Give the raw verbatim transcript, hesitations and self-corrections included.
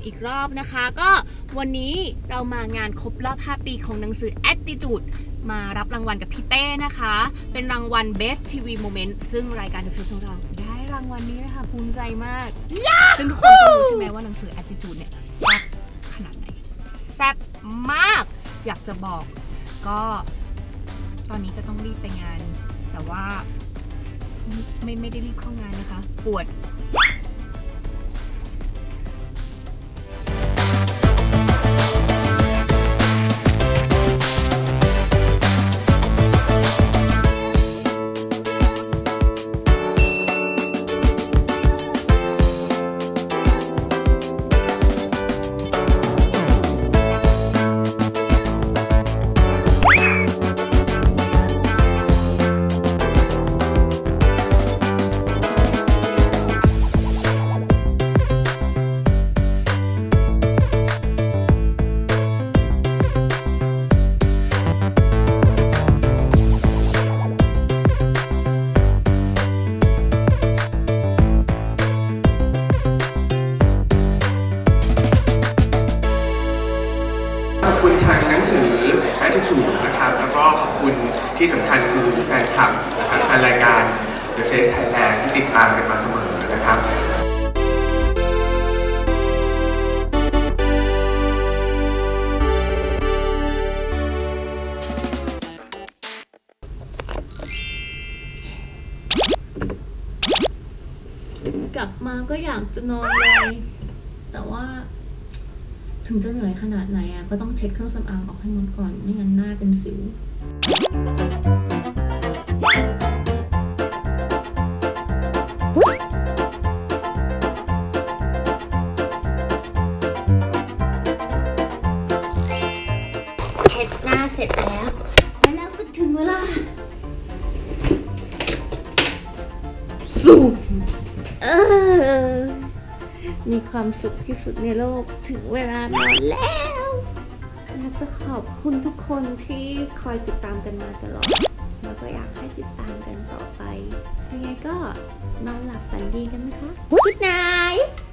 งอีกรอบนะคะก็วันนี้เรามางานครบรอบห้าปีของหนังสือ attitude มารับรางวัลกับพี่เต้นะคะเป็นรางวัล best ที วี moment ซึ่งรายการ The Face ของเราได้รางวัลนี้นะคะภูมิใจมาก yeah! ซึ่งทุกคนก็รู้ใช่ไหมว่าหนังสือ attitude เนี่ยแซ่บขนาดไหนแซ่บมากอยากจะบอกก็ตอนนี้ก็ต้องรีบไปงานแต่ว่าไม่ไม่ได้รีบเข้างานนะคะปวดทางหนังสือ attitude นะครับแล้วก็ขอบคุณที่สำคัญคือแฟนคลับนะครับรายการ The Face Thailand ที่ติดตามกันมาเสมอนะครับกลับมาก็อยากจะนอนเลยแต่ว่าถึงจะเหนื่อยขนาดไหนอ่ะก็ต้องเช็ดเครื่องสำอางออกให้หมดก่อนไม่งั้นหน้าเป็นสิวเช็ดหน้าเสร็จแล้วแล้วก็ถึงเวลาสูบเออมีความสุขที่สุดในโลกถึงเวลานอนแล้วอยากจะขอบคุณทุกคนที่คอยติดตามกันมาตลอดแล้วก็อยากให้ติดตามกันต่อไปยังไงก็นอนหลับฝันดีกันนะคะ Good night